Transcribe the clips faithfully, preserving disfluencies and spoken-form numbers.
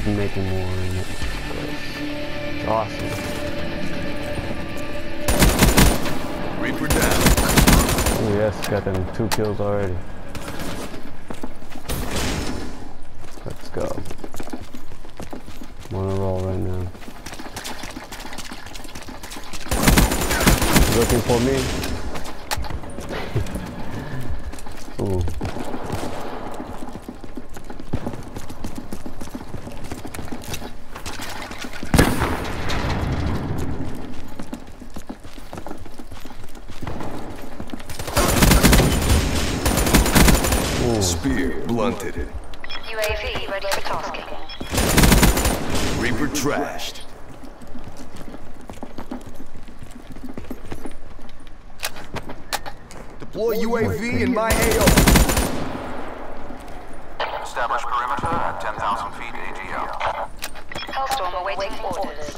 keep making more in it. It's awesome. Reaper down. Oh yes, got them two kills already. Let's go. I'm on a roll right now. Looking for me? Ooh. Spear blunted. U A V ready for tasking. Reaper trashed. Deploy U A V in my A O. Establish perimeter at ten thousand feet A G L. Hellstorm awaiting orders.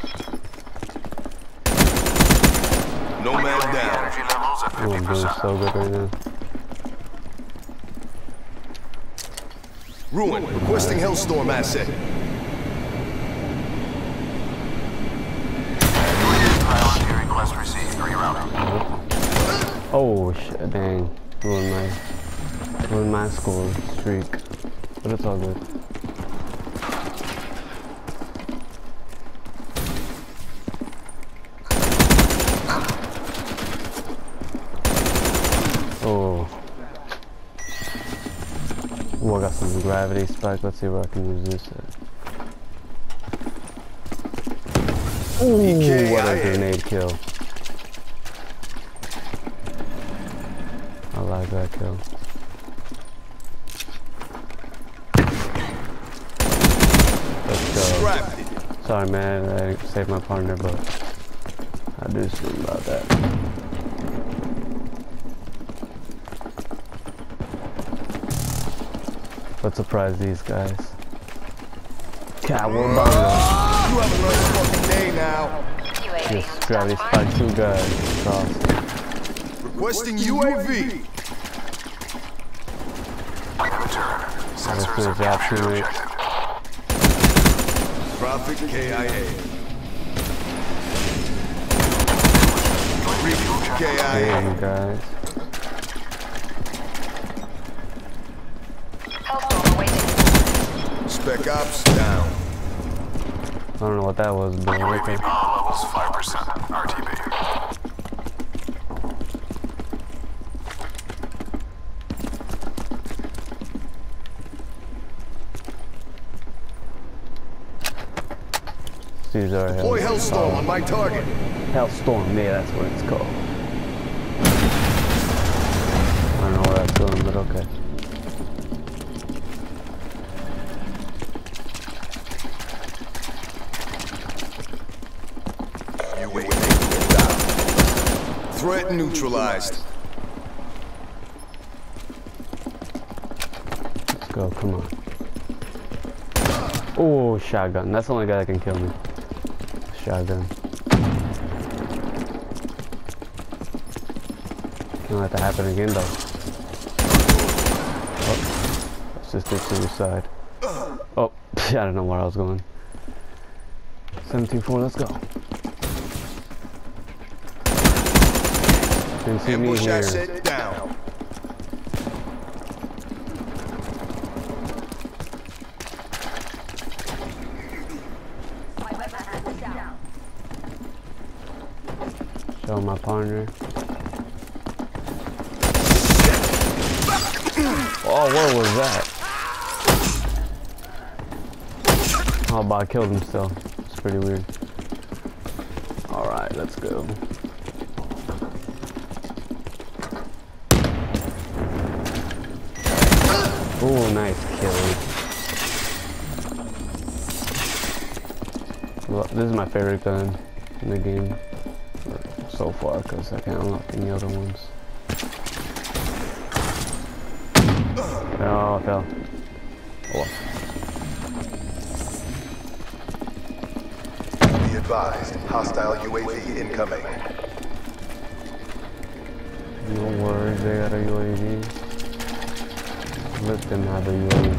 Nomad down. Energy levels at fifty percent. So good right now. Ruin, requesting Hellstorm asset. Priority request received, rerouting. Oh shit, dang. Ruin my, ruin my score streak. But it's all good. Oh. Oh, I got some gravity spike. Let's see where I can use this at. Ooh, what a grenade kill. I like that kill. Let's go. Sorry, man. I didn't save my partner, but I do something about that. Let's surprise these guys. Cowabunga! Oh, you have a nice fucking day now. Just gravity spike two guys. It's awesome. Requesting U A V. Sensors are capturing objective. Traffic K I A. K I A. Damn, guys. Spec Ops down. I don't know what that was, but U A V okay. Power levels five percent R T B. These are deploy Hellstorm on my target. Hellstorm, yeah, that's what it's called. I don't know where that's going, but okay. Threat neutralized. Let's go, come on. Oh, shotgun. That's the only guy that can kill me. Shotgun. Don't let that happen again, though. Oh, assisted suicide. Oh, I don't know where I was going. seventeen four, let's go. Ambush asset down. Show my partner. Oh, what was that? Oh, but I killed himself. It's pretty weird. All right, let's go. Oh, nice kill. Well, this is my favorite gun in the game so far because I can't unlock any other ones. Oh, I fell. Oh. Be advised, hostile U A V incoming. No worries, they got a U A V. Let them have a U A V.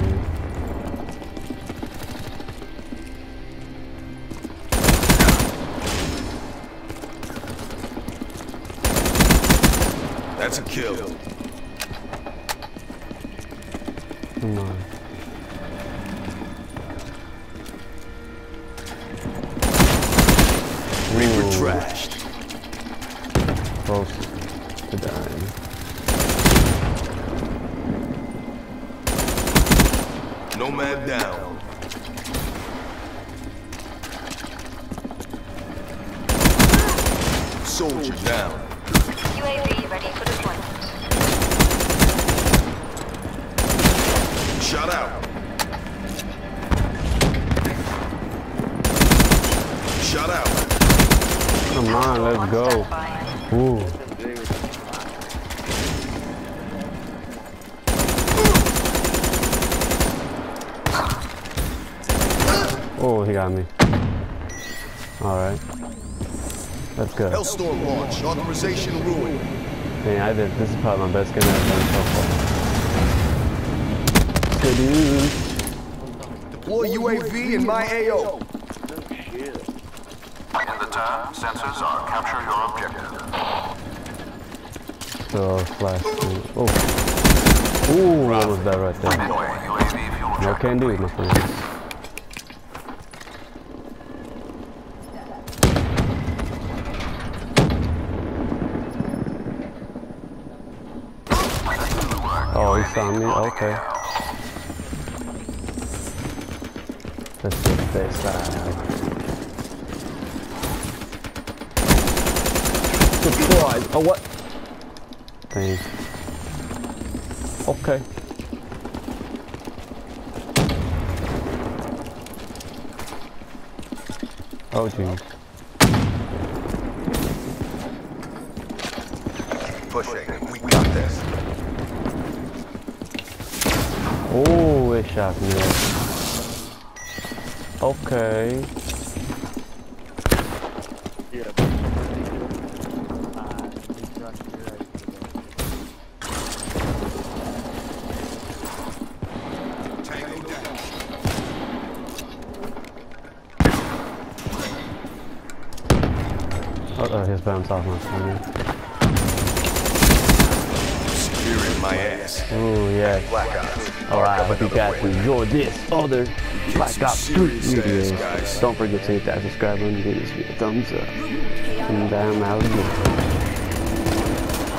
That's a kill. Come on. We were trashed. Close to dying. Nomad down. Soldier down. U A V ready for deployment. Shut out. Shut out. Come on, let's go. Ooh. Oh, he got me. All right. Let's go. Hellstorm launch, authorization ruin. Man, I did. This is probably my best game I've done so far. Good news. Deploy U A V in my A O. In the time, sensors are capture your objective. So flash. Oh. Ooh, that was that right there. No can do it, my friend. Oh, he found me? Okay. Let's get this out. Surprise! Oh, what? Thanks. Okay. Oh, jeez. Pushing. We got this. Oh, it shot me. Okay. Yeah. Tango down. Uh oh, he's by himself now. Spear in my ass. Oh yeah. Alright, we got to enjoy this other Black Ops three videos. Don't forget to hit that subscribe button and give this video a thumbs up. And I'm out of here.